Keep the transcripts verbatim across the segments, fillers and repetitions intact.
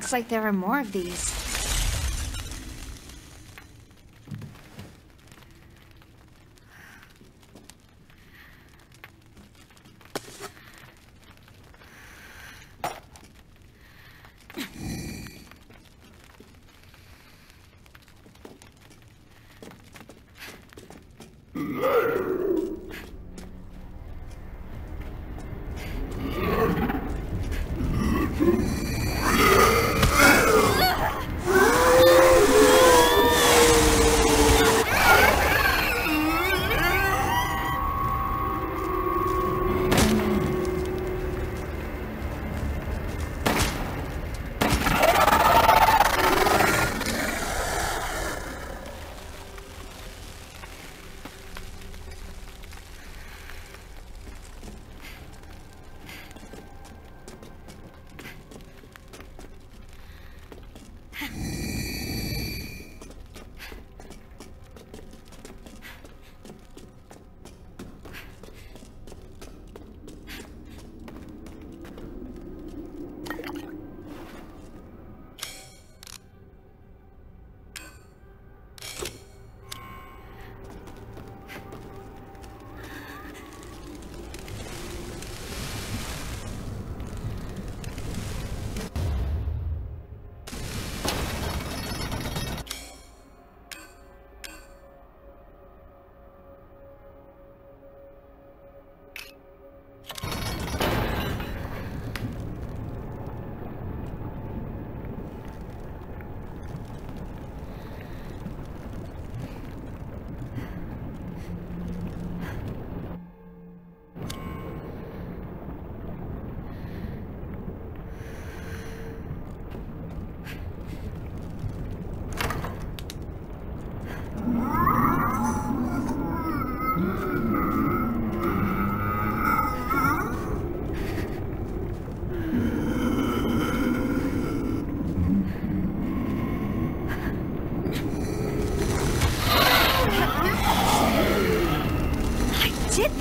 Looks like there are more of these. Yeah.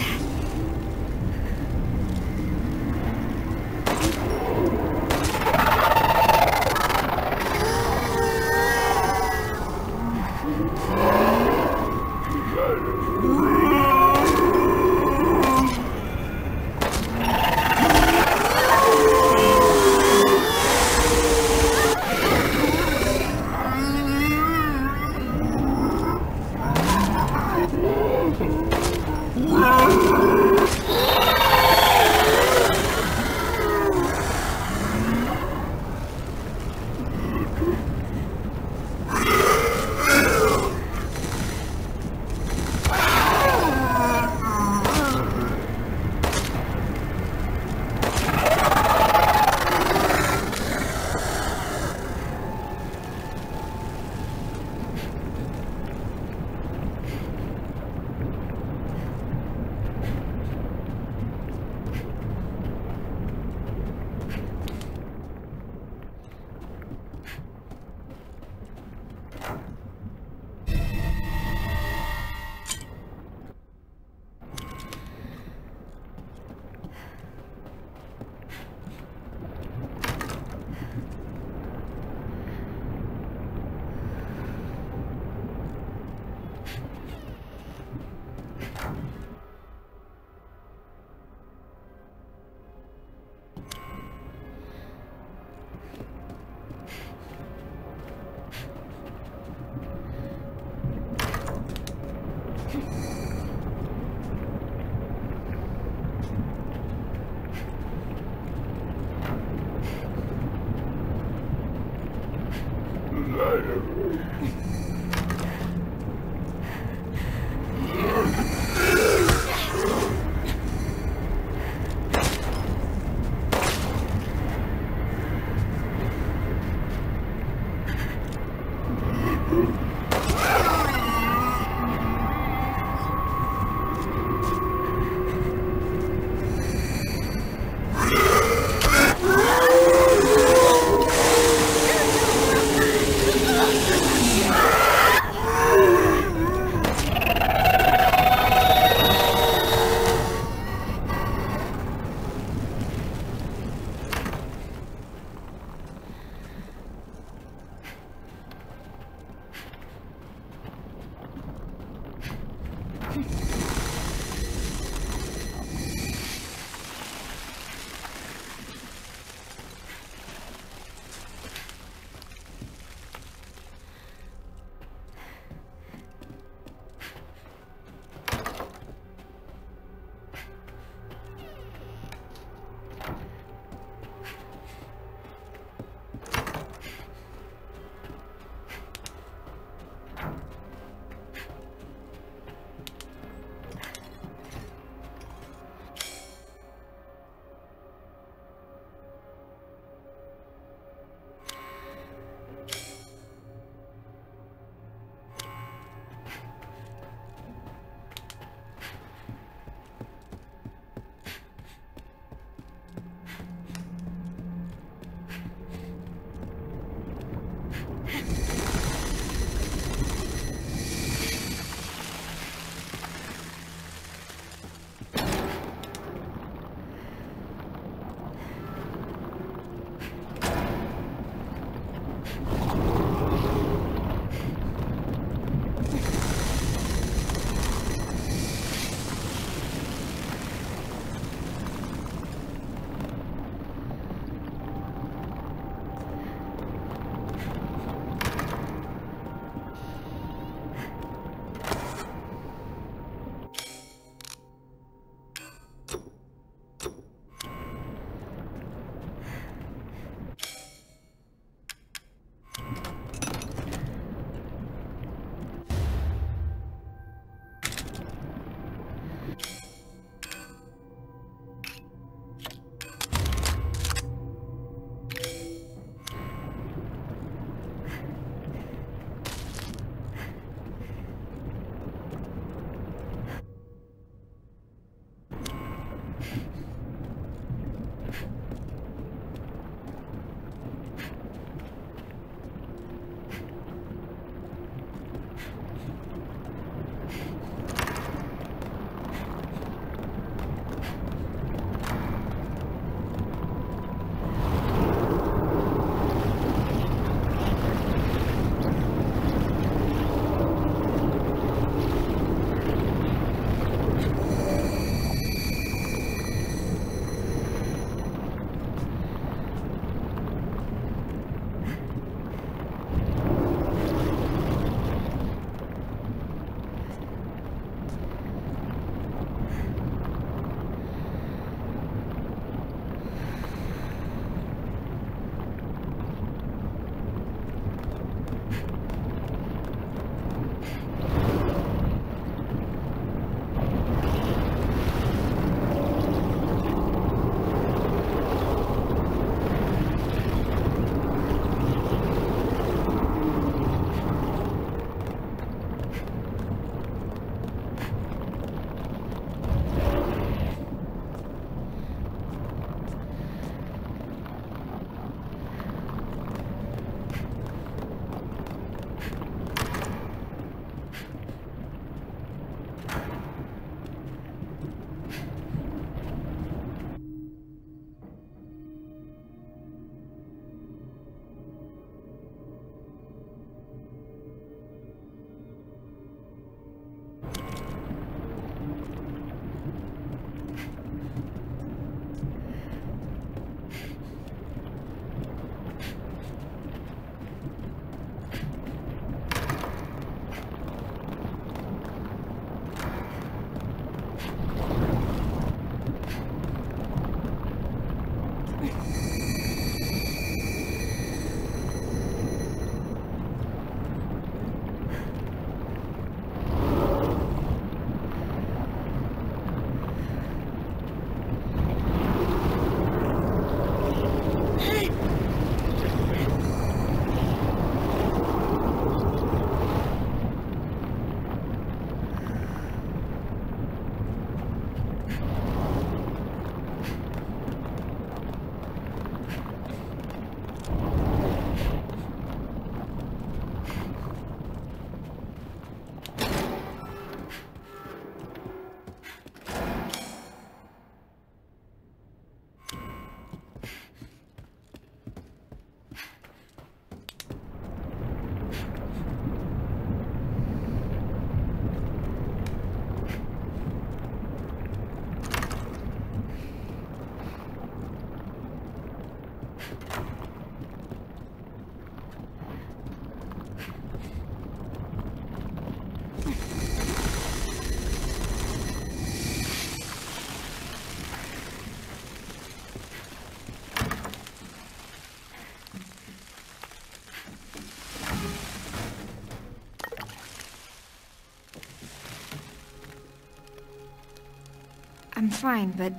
I'm fine, but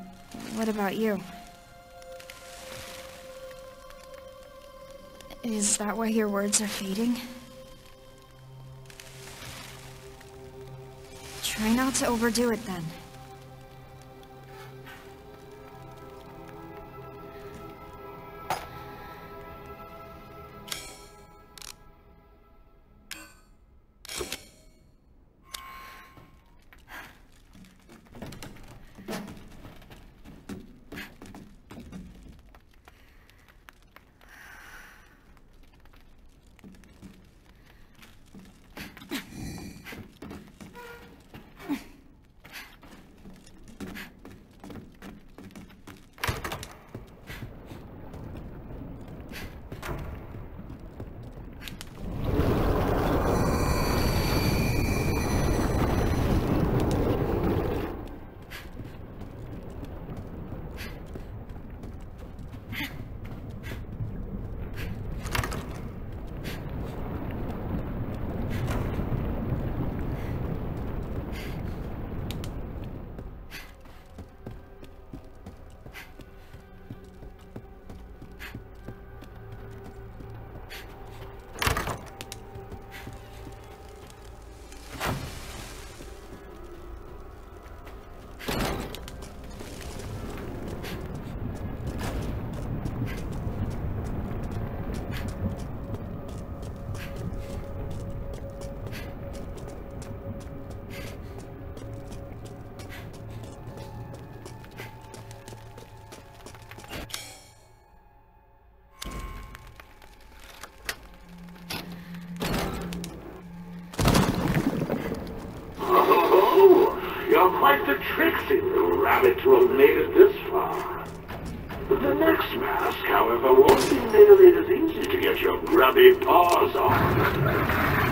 what about you? Is that why your words are fading? Try not to overdo it then. Mask, however, won't be nearly as easy to get your grubby paws on.